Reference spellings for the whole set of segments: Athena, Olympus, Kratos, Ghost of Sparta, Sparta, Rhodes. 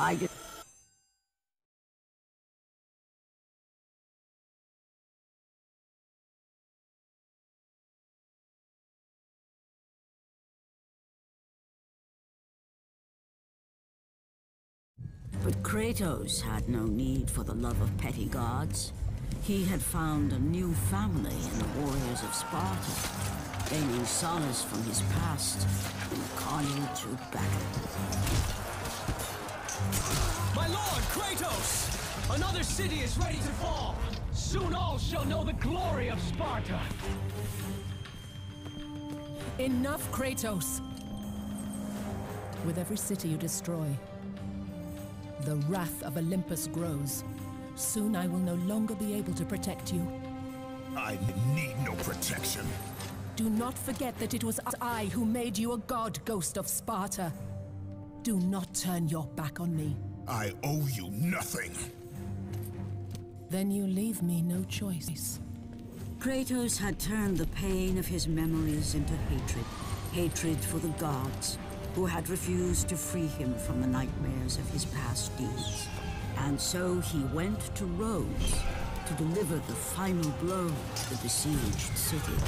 I just... But Kratos had no need for the love of petty gods. He had found a new family in the warriors of Sparta, gaining solace from his past in the carnal troop battle. My lord, Kratos! Another city is ready to fall! Soon all shall know the glory of Sparta! Enough, Kratos! With every city you destroy, the wrath of Olympus grows. Soon I will no longer be able to protect you. I need no protection. Do not forget that it was I who made you a god, Ghost of Sparta. Do not turn your back on me. I owe you nothing. Then you leave me no choice. Kratos had turned the pain of his memories into hatred. Hatred for the gods, who had refused to free him from the nightmares of his past deeds. And so he went to Rhodes to deliver the final blow to the besieged city.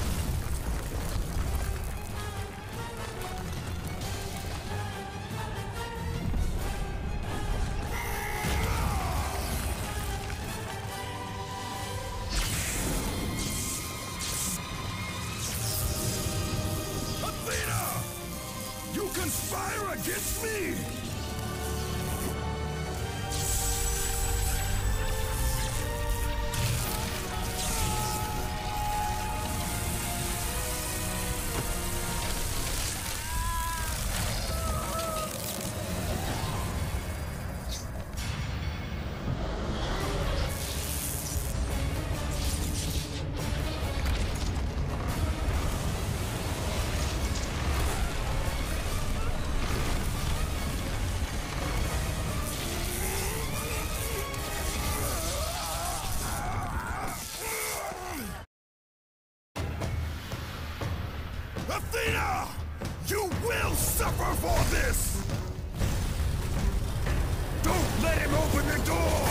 Conspire against me! Athena! You will suffer for this! Don't let him open the door.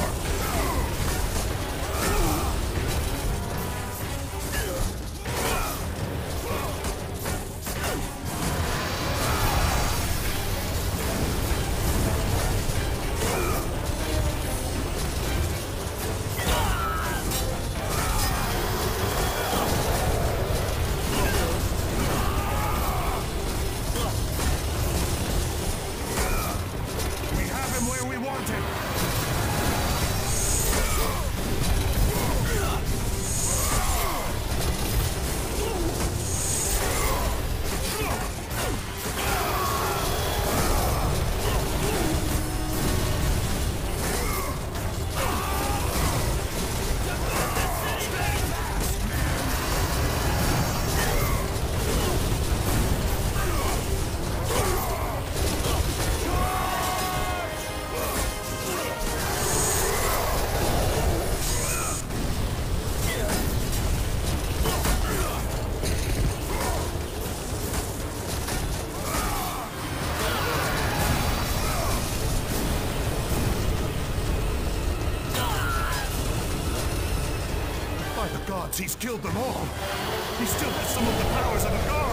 He's killed them all. He still has some of the powers of a god.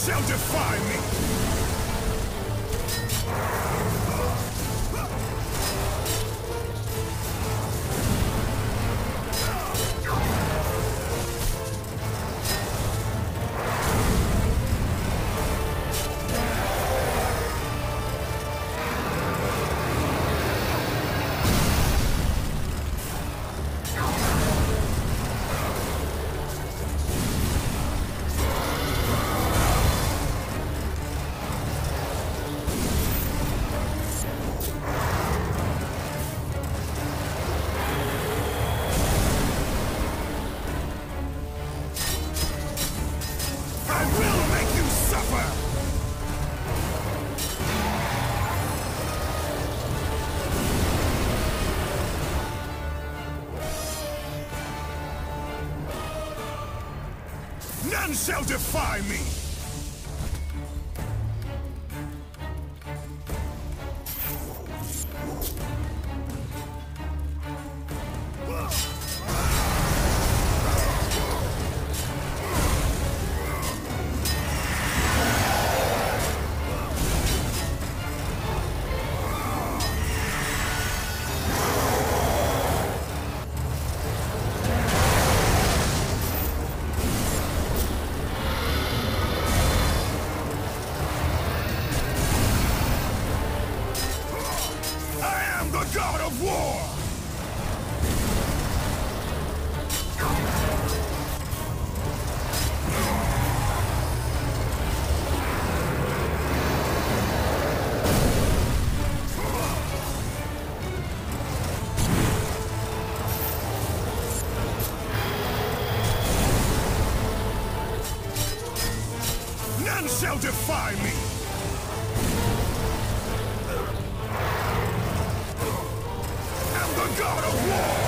Shall defy me! None shall defy me! Shall defy me! I'm the god of war!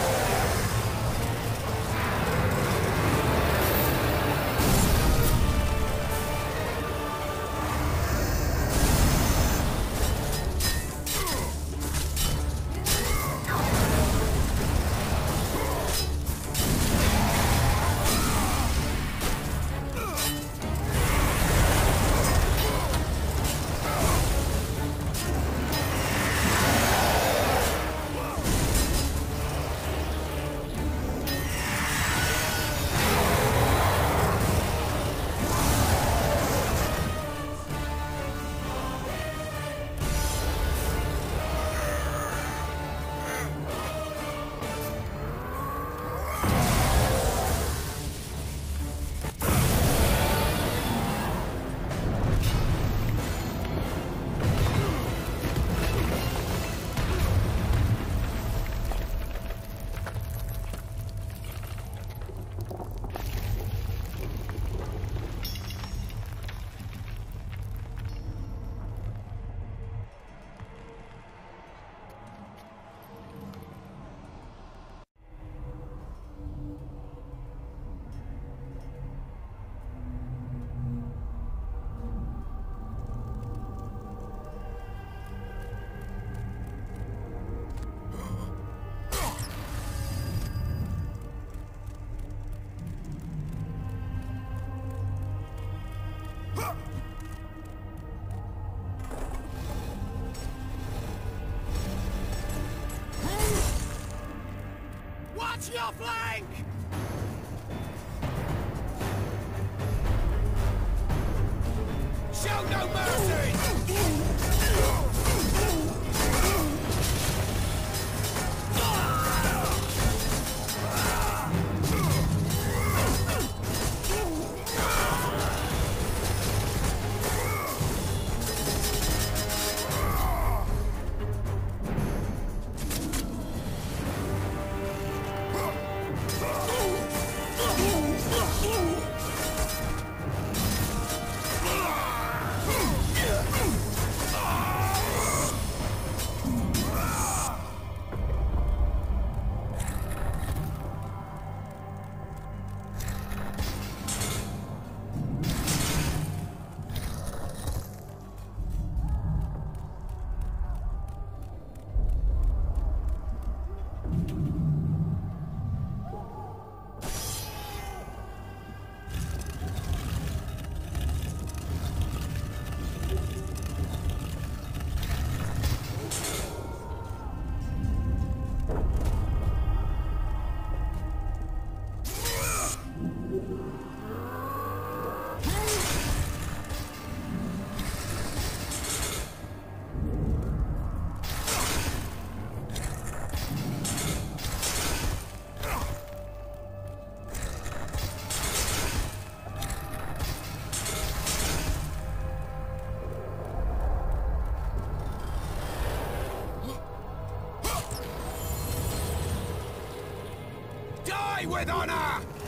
Watch your flank! Show no mercy! With honor!